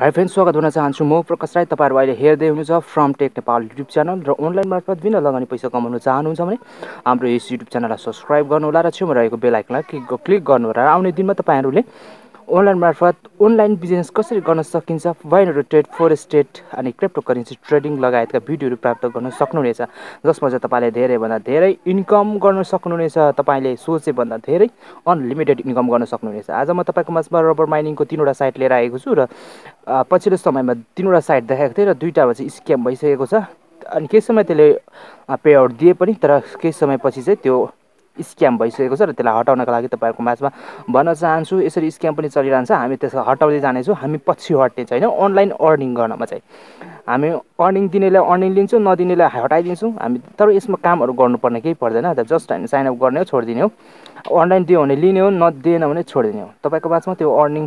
Hi friends, स्वागत हुन चाहन्छु म प्रकाश राई। तपाईहरु अहिले हेर्दै हुनुहुन्छ from tech Nepal YouTube channel र अनलाइन मार्फत बिना लगानी पैसा कमाउन चाहनुहुन्छ भने हाम्रो यस युट्युब च्यानललाई सब्स्क्राइब गर्नु होला र छेउमा रहेको बेल आइकनलाई क्लिक गर्नु होला। आउने दिनमा तपाईहरुले अनलाइन मार्फत अनलाइन बिजनेस कसरी गर्न सकिन्छ, वाइन ट्रेड, फोरेस्टेट अनि क्रिप्टो करेन्सी ट्रेडिङ लगायतका भिडियोहरू प्राप्त गर्न सक्नुहुनेछ, जसमा चाहिँ तपाईले धेरै भन्दा धेरै इन्कम गर्न सक्नुहुनेछ। तपाईले सोचे भन्दा धेरै अनलिमिटेड इन्कम गर्न सक्नुहुनेछ। आज म तपाईको माझमा रबर माइनिङको तीनवटा साइट लिएर आएको छु र पछिल्लो समयमा तीनवटा साइट देखाएको थिएँ र दुईटामा चाहिँ स्क्याम भइसकेको छ। अनि केही समय त्यसले पेआउट दिए पनि, तर केही समयपछि चाहिँ त्यो स्क्याम भइसकेको छ र त्यसलाई हटाउनका लागि तपाईहरुको माझमा भन्न चाहन्छु। यसरी स्क्याम पनि चलिरहन्छ, हामी त्यसलाई हटाउँदै जानेछौँ। हामी पछि हट्ने छैन। अनलाइन अर्निङ गर्नमा चाहिँ हामी अर्निङ दिनेलाई अर्निङ लिन्छौँ, नदिनेलाई हटाइदिन्छौँ हामी। तर यसमा कामहरू गर्नुपर्ने केही पर्दैन, जस्ट हामी साइन अप गर्ने हो, छोडिदिने हो। अनलाइन दियो भने लिने हो, नदिएन भने छोडिदिने हो। तपाईको माझमा त्यो अर्निङ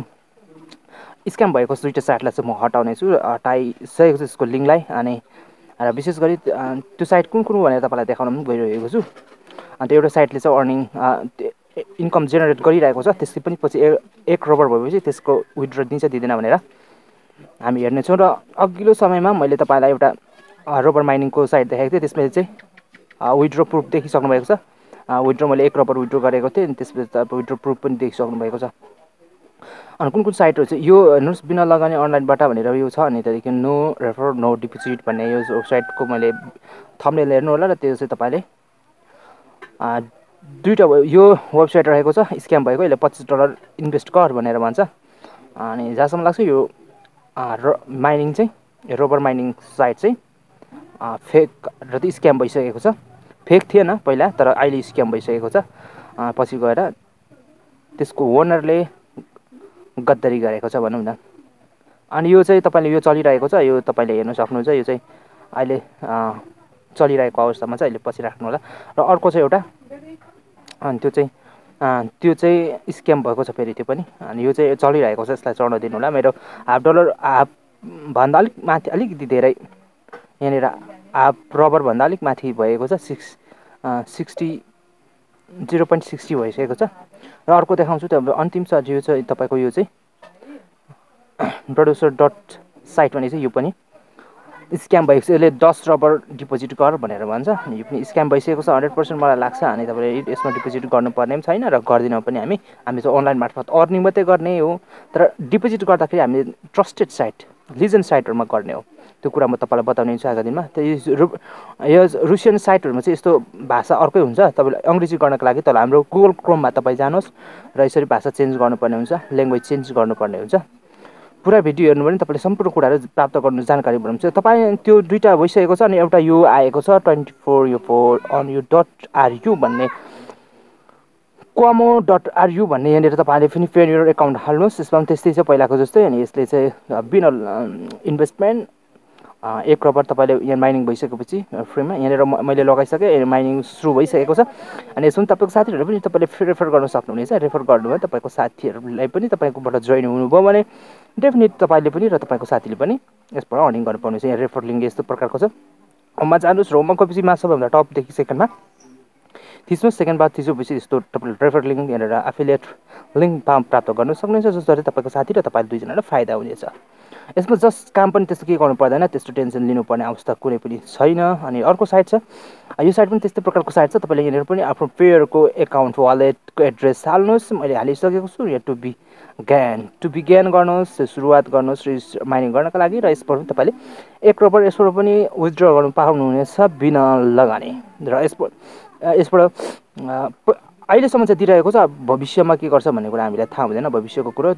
स्क्याम भएको दुईटा साइटलाई चाहिँ म हटाउनेछु, हटाइसकेको छु यसको लिङ्कलाई। अनि र विशेष गरी त्यो साइट कुन कुन भनेर तपाईँलाई देखाउन पनि गइरहेको छु। अन्त एउटा साइटले चाहिँ अर्निङ इन्कम जेनेरेट गरिरहेको छ, त्यसले पनि पछि एक रबर भएपछि त्यसको विथड्र दिन्छ दिँदैन भनेर हामी हेर्नेछौँ। र अघिल्लो समयमा मैले तपाईँलाई एउटा रबर माइनिङको साइट देखाएको थिएँ, त्यसमा चाहिँ विथड्र प्रुफ देखिसक्नु भएको छ। विथड्र मैले एक रबर विथड्र गरेको थिएँ, त्यसपछि तपाईँ विथड्र प्रुफ पनि देखिसक्नु भएको छ। अनि कुन कुन साइटहरू चाहिँ यो हेर्नुहोस्, बिना लगानी अनलाइनबाट भनेर यो छ। अनि त्यहाँदेखि नो रेफर नो डिपोजिट भन्ने यो साइटको मैले थम्बनेल हेर्नु होला, र त्यो चाहिँ तपाईँले दुईवटा यो वेबसाइट रहेको छ स्क्याम भएको। यसले $25 इन्भेस्ट गर भनेर भन्छ। अनि जहाँसम्म लाग्छ यो माइनिङ चाहिँ रबर माइनिङ साइट चाहिँ फेक र त स्क्याम भइसकेको छ। फेक थिएन पहिला, तर अहिले स्क्याम भइसकेको छ। पछि गएर त्यसको ओनरले गद्दारी गरेको छ भनौँ न। अनि यो चाहिँ तपाईँले यो चलिरहेको छ, यो तपाईँले हेर्न सक्नुहुन्छ। यो चाहिँ अहिले चलिरहेको अवस्थामा चाहिँ अहिले पछि राख्नु होला। र अर्को चाहिँ एउटा, अनि त्यो चाहिँ स्क्याम भएको छ फेरि त्यो पनि। अनि यो चाहिँ चलिरहेको छ, यसलाई चढ्न दिनु होला। मेरो $1.5 भन्दा अलिक माथि, अलिकति धेरै यहाँनिर रबर भन्दा अलिक माथि भएको छ, 0.60 भइसकेको छ। र अर्को देखाउँछु, त्यो हाम्रो अन्तिम छ। यो चाहिँ तपाईँको यो चाहिँ producer.site भन्ने चाहिँ यो पनि स्क्याम भइसकेको छ। यसले 10 रबर डिपोजिट गर भनेर भन्छ। यो पनि स्क्याम भइसकेको छ 100% मलाई लाग्छ। अनि तपाईँले यसमा डिपोजिट गर्नुपर्ने पनि छैन र गर्दिनौँ पनि। हामी चाहिँ अनलाइन मार्फत अर्निङ मात्रै गर्ने हो, तर डिपोजिट गर्दाखेरि हामीले ट्रस्टेड साइट, लिजेन्ड साइटहरूमा गर्ने हो। त्यो कुरा म तपाईँलाई बताउने छु आगामी दिनमा। यो रुसियन साइटहरूमा चाहिँ यस्तो भाषा अर्कै हुन्छ। तपाईँले अङ्ग्रेजी गर्नको लागि तल हाम्रो गुगल क्रोममा तपाईँ जानुहोस् र यसरी भाषा चेन्ज गर्नुपर्ने हुन्छ, ल्याङ्ग्वेज चेन्ज गर्नुपर्ने हुन्छ। पुरा भिडियो हेर्नु भने तपाईँले सम्पूर्ण कुराहरू प्राप्त गर्नु जानकारी बनाउँछ। तपाईँ त्यो दुईवटा भइसकेको छ। अनि एउटा यो आएको छ 24yo4onyo.ru भन्ने, quamo.ru भन्ने। यहाँनिर तपाईँले फेरि पेन्युर एकाउन्ट हाल्नुहोस्। यसमा पनि त्यस्तै छ पहिलाको जस्तै। अनि यसले चाहिँ बिना इन्भेस्टमेन्ट 1 रबर तपाईँले यहाँ माइनिङ भइसकेपछि फ्रीमा यहाँनिर मैले लगाइसकेँ, माइनिङ सुरु भइसकेको छ। अनि यसमा तपाईँको साथीहरू पनि तपाईँले रेफर गर्न सक्नुहुनेछ। रेफर गर्नुभयो तपाईँको साथीहरूलाई पनि, तपाईँकोबाट जोइन हुनुभयो भने डेफिनेट तपाईँले पनि र तपाईँको साथीले पनि यसबाट अर्निङ गर्नु पाउनुहुन्छ। यहाँ रेफर लिङ्क यस्तो प्रकारको छ। होममा जानुहोस् र होमको पछिमा सबैभन्दा टपदेखि सेकेन्डमा थिच्नुहोस्। सेकेन्ड बाद थिचेपछि यस्तो तपाईँले रेफर लिङ्क यहाँनिर एफिलिएट लिङ्क प्राप्त गर्न सक्नुहुन्छ, जसद्वारा तपाईँको साथी र तपाईँ दुईजनालाई फाइदा हुनेछ। यसमा जस्ट काम पनि त्यस्तो केही गर्नु पर्दैन, त्यस्तो टेन्सन लिनुपर्ने अवस्था कुनै पनि छैन। अनि अर्को साइट छ, यो साइट पनि त्यस्तै प्रकारको साइट छ। तपाईँले यहाँनिर पनि आफ्नो पेयरको एकाउन्ट, वालेटको एड्रेस हाल्नुहोस्। मैले हालिसकेको छु। यहाँ टु बिगेन गर्नुहोस्, सुरुवात गर्नुहोस् माइनिङ गर्नका लागि। र यसबाट पनि तपाईँले 1 रबर यसबाट पनि विथड्र गर्नु पाउनुहुनेछ बिना लगानी। र यसबाट अहिलेसम्म चाहिँ दिइरहेको छ। भविष्यमा के गर्छ भन्ने कुरा हामीलाई थाहा हुँदैन। भविष्यको कुरो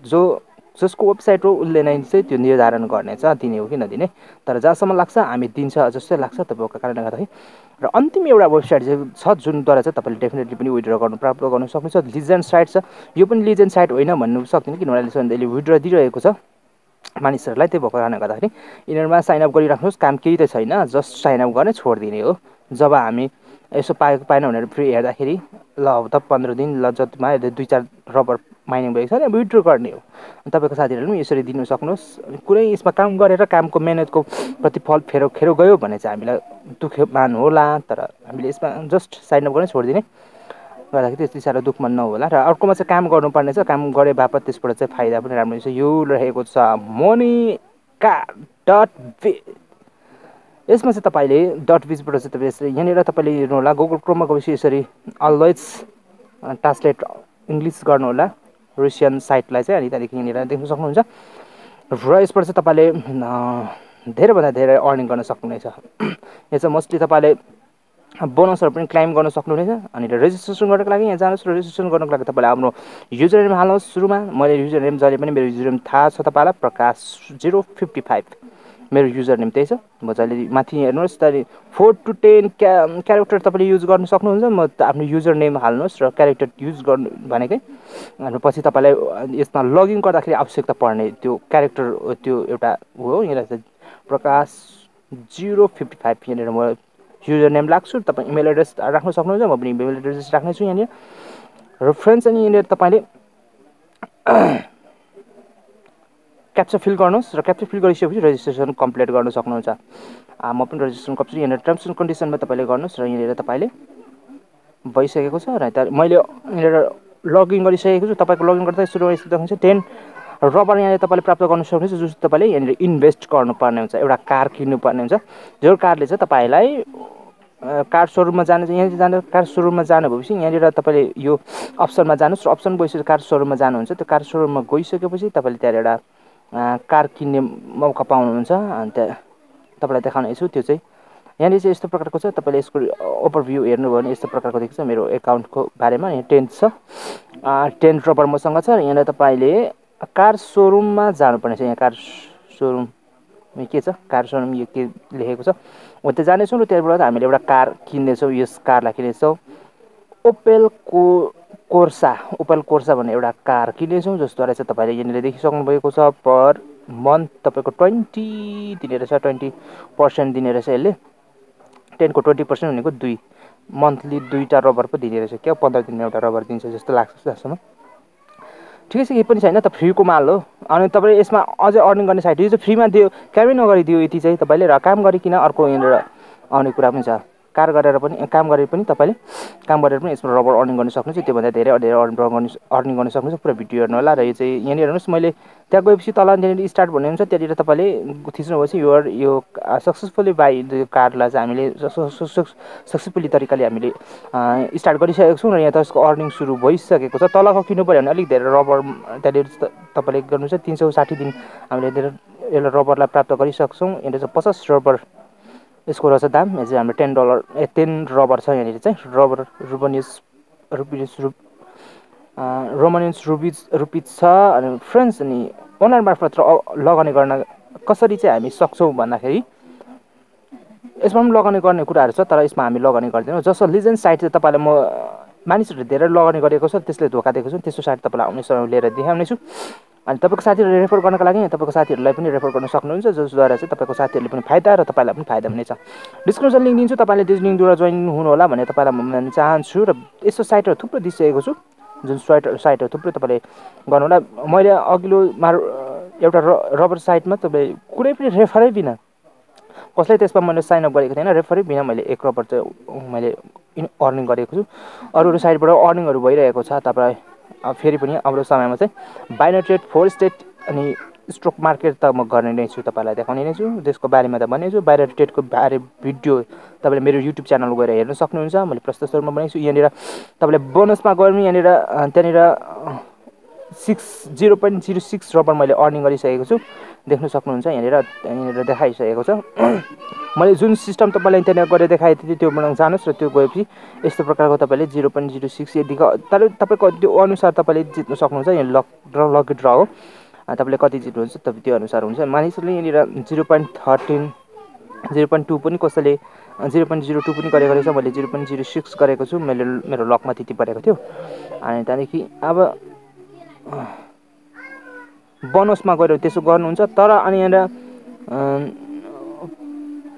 जसको वेबसाइट हो उसले नै चाहिँ त्यो निर्धारण गर्नेछ दिने हो कि नदिने। तर जहाँसम्म लाग्छ हामी दिन्छ जस्तै लाग्छ तपाईँको कारणले गर्दाखेरि। र अन्तिम एउटा वेबसाइट चाहिँ छ जुनद्वारा चाहिँ तपाईँले डेफिनेटली पनि विथड्र गर्नु प्राप्त गर्नु सक्नुहुन्छ। लिजेन्ड साइट छ। यो पनि लिजेन्ड साइट होइन भन्नु सक्दैन, किनभने अहिलेसम्म यसले विथड्र दिइरहेको छ मानिसहरूलाई। त्यही भएको कारणले गर्दाखेरि यिनीहरूमा साइनअप गरिराख्नुहोस्। काम केही त छैन, जस्ट साइनअप गर्ने, छोडिदिने हो। जब हामी यसो पाएको पाएन भनेर फ्री हेर्दाखेरि ल अब त 15 दिन ल जतिमा 2-4 रबर माइनिङ भएको छ, विथड्र गर्ने हो। तपाईँको साथीहरूले पनि यसरी दिनु सक्नुहोस्। कुनै यसमा काम गरेर कामको मेहनतको प्रतिफल खेरो गयो भने चाहिँ हामीलाई दुःख मान होला, तर हामीले यसमा जस्ट साइन अप गर्ने, छोडिदिने। गर्दाखेरि त्यति साह्रो दुखमन नहोला र अर्कोमा चाहिँ काम गर्नुपर्ने छ काम गरे बापत त्यसबाट चाहिँ फाइदा पनि राम्रो छ यो रहेको छ मोनिका डट बिज यसमा चाहिँ तपाईले डट बिजबाट चाहिँ तपाईले यसरी यहाँनिर तपाईले हेर्नु होला गुगल क्रोममा गएपछि यसरी अलवेज ट्रान्सलेट इंग्लिश गर्नु होला रसियन साइटलाई चाहिँ अनि त्यहाँदेखि यहाँनिर देख्न सक्नुहुन्छ र यसबाट चाहिँ तपाईले धेरै भन्दा धेरै अर्निङ गर्न सक्नुहुनेछ यो चाहिँ मोस्टली तपाईले बोनसहरु पनि क्लेम गर्न सक्नुहुनेछ अनि रेजिस्ट्रेसन गर्नको लागि यहाँ जानुस् र रेजिस्ट्रेसन गर्नको लागि तपाईले आफ्नो युजर नेम हाल्नुहोस् सुरुमा मैले युजर नेम जहिले पनि मेरो युजर नेम थाहा छ तपाईलाई प्रकाश 055 मेरो युजर नेम त्यही छ म जहिले माथि हेर्नुहोस् त 4 to 10 क्यारेक्टर तपाईले युज गर्न सक्नुहुन्छ म आफ्नो युजर नेम हाल्नुहोस् र क्यारेक्टर युज गर्नु भनेकै अनि पछि तपाईलाई यसमा लगिन गर्दाखेरि आवश्यकता पर्ने त्यो क्यारेक्टर त्यो एउटा हो यहाँ चाहिँ प्रकाश 055 यहाँनेर म User name लाग्छु तपाईं email address राख्न सक्नुहुन्छ म पनि email address राख्ने छु यहाँ र फ्रेन्ड्स अनि यहाँ तपाईले क्याप्चा फिल गर्नुस् र क्याप्चा फिल गरिसकेपछि रेजिस्ट्रेसन कम्प्लिट गर्न सक्नुहुन्छ म पनि रेजिस्ट्रेसन कम्प्लिट यहाँ टर्म्स एन्ड कन्डिसनमा तपाईले गर्नुस् र यहाँ तपाईले भइसकेको छ र मैले यहाँ लगइन गरिसकेको छु तपाईको लगइन गर्दा सुरुमा यस्तो देखाउँछ 10 रबर यहाँ तपाईले प्राप्त गर्न सक्नुहुन्छ जुन तपाईले यहाँ इन्भेस्ट गर्नुपर्ने हुन्छ एउटा कार किन्नुपर्ने हुन्छ जो कारले चाहिँ तपाईलाई कार शोरूममा जानु यहाँ जानु कार शोरूममा जानु भएपछि यहाँ तपाईले यो अप्सनमा जानुस् र अप्सन गइसकेपछि कार शोरूममा जानुहुन्छ त्यो कार शोरूममा गइसकेपछि तपाईले त्यहाँ एउटा कार किन्ने मौका पाउनुहुन्छ अनि त्यहाँ तपाईलाई देखाउनेछु त्यो चाहिँ यहाँ चाहिँ यस्तो प्रकारको छ तपाईले यसको ओभरभ्यू हेर्नुभयो भने यस्तो प्रकारको देखिन्छ मेरो अकाउन्टको बारेमा यहाँ 10 छ 10 रबर मसँग छ यहाँ तपाईले कार शोरूममा जानुपर्ने छ यहाँ कार शोरूम के छ कार शोरूम यो के लेखेको छ उतै जाने छौं र त्यसबाट हामीले एउटा कार किन्ने छौं यस कारलाई किन्ने छौं ओपेल कोर्सा भन्ने एउटा कार किन्ने छौं जसद्वारा चाहिँ तपाईले यहाँले देखिसक्नु भएको छ पर मन्थ तपाईको 20 दिने रहेछ 20% दिने रहेछ यसले 10 को 20% भनेको 2 मन्थली दुईटा रबर पो दिने रहेछ के 15 दिनमा एउटा रबर दिन्छ जस्तो लाग्छ जसमा ठीक छ के पनि छैन त फ्री को माल हो अनि तपाईले यसमा अझै अर्निङ गर्ने साइट यो चाहिँ फ्रीमा दियो कामै नगरी दियो यति चाहिँ तपाईले र काम गरिकिन अर्को यहाँले आउने कुरा पनि छ कार गरेर पनि काम गरे पनि तपाईले काम गरेर पनि यसमा रबर अर्निङ गर्न सक्नुहुन्छ त्यो भन्दा धेरै अर्निङ गर्न सक्नुहुन्छ पुरा भिडियो हेर्नु होला र यो चाहिँ यहाँले हेर्नुस् मैले त्यहाँ गएपछि तल यहाँले स्टार्ट भन्ने हुन्छ त्यतिर तपाईले थिच्नु भएपछि यो सक्सेसफुली बाइ द कारलाई चाहिँ हामीले सक्सेसफुली तरिकाले हामीले स्टार्ट गरिसकेको छौं र यहाँ त्यसको अर्निङ सुरु भइसकेको छ तलको किन्नु पर्यो भने अलिक धेरै रबर त्यतिर तपाईले गर्नुहुन्छ 360 दिन हामीले यो रबरलाई प्राप्त गरिसक्छौं यहाँ चाहिँ 50 रबर यसको रहेछ दाम यज हाम्रो $10 10 रबर छ यहाँले चाहिँ रबर रुपिज छ अनि फ्रेन्ड्स अनि अनलाइन मार्फत लगानी गर्न कसरी चाहिँ हामी सक्छौं भन्दाखेरि यसमा पनि लगानी गर्ने कुराहरु छ तर यसमा हामी लगानी गर्दैनौं जसो लिजेन्ड साइट चाहिँ तपाईलाई म मानिसहरुले धेरै लगानी गरेको छ त्यसले धोका दिएको छ त्यस्तो साइट तपाईलाई आउने समय लिएर देखाउने छु अनि तपाईको साथीहरुलाई रेफर गर्नका लागि तपाईको साथीहरुलाई पनि रेफर गर्न सक्नुहुन्छ जसद्वारा चाहिँ तपाईको साथीहरुले पनि फाइदा र तपाईलाई पनि फाइदा हुनेछ डिस्क्रिप्सन लिंक दिन्छु तपाईले त्यस लिंकद्वारा जोइन हुनु होला भने तपाईलाई म भन्न चाहन्छु र यस्तो साइटहरु थुप्रै दिइसकेको छु जुन साइटहरु थुप्रै तपाईले गर्नु होला मैले अघिल्लो एउटा रबर साइटमा तपाई कुनै पनि रेफरै बिना कसले त्यसमा मैले साइन अप गरेको थिएन रेफरै बिना मैले एक रबर चाहिँ मैले अर्निङ गरेको छु अरुहरु साइटबाट अर्निङहरु भइरहेको छ तपाई फेरि पनि आउँदो समयमा चाहिँ बाइनरी ट्रेड फोर स्टेट अनि स्टक मार्केट त म गर्ने नै छु तपाईलाई देखाउने नै छु त्यसको बारेमा त भन्ने छु बाइनरी ट्रेडको बारे भिडियो तपाईले मेरो YouTube च्यानल गएर हेर्न सक्नुहुन्छ मैले प्रस्तुत स्वरमा बनाइछु यहाँनेर तपाईले बोनसमा गएर यहाँनेर त्यहाँनेर 0.06 रबर मैले अर्निङ गरिसकेको छु देख्न सक्नुहुन्छ यहाँनेर देखाइसकेको छ मैले जुन सिस्टम तपाईलाई त्यहाँ गरे देखाए थिए त्यो बनाउन जानुस् र त्यो गएपछि यस्तो प्रकारको तपाईले 0.06 यदिको तर तपाईको त्यो अनुसार तपाईले जित्न सक्नुहुन्छ यहाँ लकी ड्रा हो तपाईले कति जित्नुहुन्छ तब त्यो अनुसार हुन्छ मानिसले यहाँ 0.13 0.2 पनि कसैले 0.02 पनि गरेको रहेछ मैले 0.06 गरेको छु मैले मेरो लकमा त्यति परेको थियो अनि त्यहाँदेखि अब बोनसमा गएर त्यसो गर्नुहुन्छ तर अनि यहाँ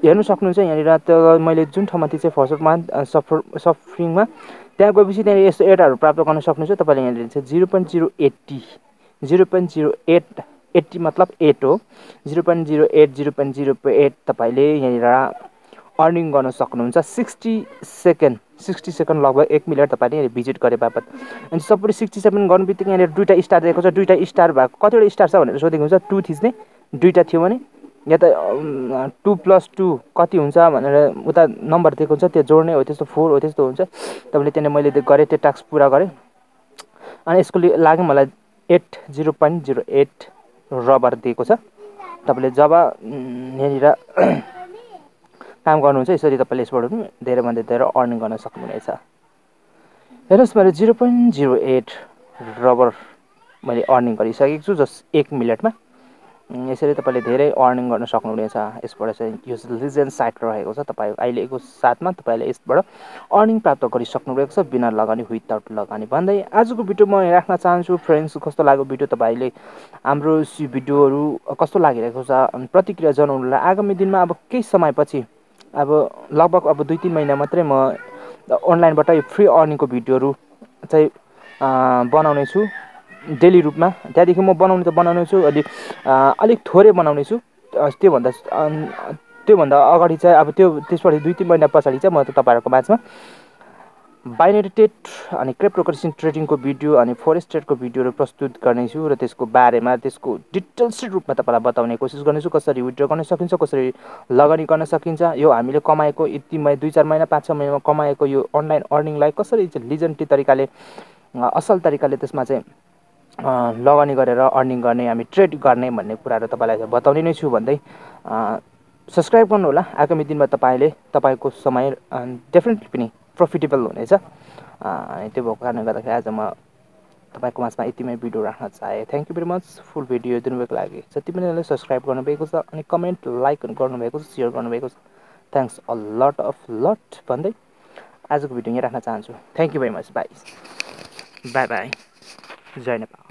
हेर्न सक्नुहुन्छ यहाँ त मैले जुन ठाउँमा चाहिँ सफरिङमा त्यहाँ गएपछि त्यहाँ यस्तो एडहरु प्राप्त गर्न सक्नुहुन्छ तपाईले यहाँ चाहिँ 0.080 मतलब 8 हो 0.08 तपाईले यहाँ अर्निङ गर्न सक्नुहुन्छ 60 सेकेन्ड 60 सेकेन्ड लगभग 1 मिनट तपाईले भिजिट गरे बापत अनि सबै 67 गर्न बित्तिकै यहाँ दुईटा स्टार दिएको छ दुईटा स्टार भएको कतिवटा स्टार छ भनेर सोधेको हुन्छ 2 थिच्ने दुईटा थियो भने या त 2+2 कति हुन्छ भनेर उता नम्बर दिएको हुन्छ त्यो जोड्ने हो त्यस्तो 4 हो त्यस्तो हुन्छ तपाईले त्यने मैले गरे त्यो टास्क पूरा गरे अनि यसको लागि मलाई 80.08 रबर दिएको छ तपाईले जब हेरेर काम गर्नुहुन्छ यसरी तपाईले यसबाट पनि धेरै भन्दा धेरै अर्निङ गर्न सक्नुहुनेछ हेर्नुस् मैले 0.08 रबर मैले अर्निङ गरिसकेको छु जस 1 मिनेटमा यसरी तपाईले धेरै अर्निङ गर्न सक्नुहुनेछ यसबाट चाहिँ यो लिजेन्ड साइट रहेको छ तपाई अहिलेको साथमा तपाईले यसबाट अर्निङ प्राप्त गर्न सक्नुहुनेछ बिना लगानी विदाउट लगानी भन्दै आजको भिडियो म राख्न चाहन्छु फ्रेन्ड्स कस्तो लाग्यो भिडियो तपाईले हाम्रो भिडियोहरु कस्तो लागिरहेको छ प्रतिक्रिया जनाउनुला आगामी दिनमा अब केही समयपछि अब लगभग अब 2-3 महिना मात्रै म अनलाइनबाट यो फ्री अर्निङको भिडियोहरु चाहिँ बनाउने छु डेली रुपमा त्यहाँदेखि म बनाउनु त बनाउने छु अलि अलिक थोरै बनाउने छु त्यो भन्दा अगाडि चाहिँ अब त्यो त्यसपछि 2-3 महिना पछाडी चाहिँ म तपाईहरुको माझमा बाइनेटेड अनि क्रिप्टोकरेन्सी ट्रेडिङको भिडियो अनि फरेस्ट ट्रेडको भिडियोहरु प्रस्तुत गर्ने छु र त्यसको बारेमा त्यसको डिटेल्स रुपमा तपाईलाई बताउने कोसिस गर्ने छु कसरी विड्रो गर्न सकिन्छ कसरी लगानी गर्न सकिन्छ यो हामीले कमाएको यति 2-4 महिना 5-6 महिनामा कमाएको यो अनलाइन अर्निङलाई कसरी चाहिँ लिजेन्डी तरिकाले असल तरिकाले त्यसमा चाहिँ लगानी गरेर अर्निङ गर्ने हामी ट्रेड गर्ने भन्ने कुराहरु तपाईलाई बताउने नै छु भन्दै सब्स्क्राइब गर्नु होला आगामी दिनमा तपाईले तपाईको समय डेफिनेटली पनि प्रॉफिटेबल हुनेछ अनि त्यो भएको कारणले गर्दा आज म तपाईको माझमा यतिमै भिडियो राख्न चाहे thank you very much full video दिनुभएको लागि जति पनि सब्स्क्राइब गर्नु भएको छ अनि कमेन्ट लाइक गर्नु भएको छ शेयर गर्नु भएको छ thanks a lot of lot भन्दै आजको भिडियो यहाँ राख्न चाहन्छु thank you very much bye bye bye जय नेपाल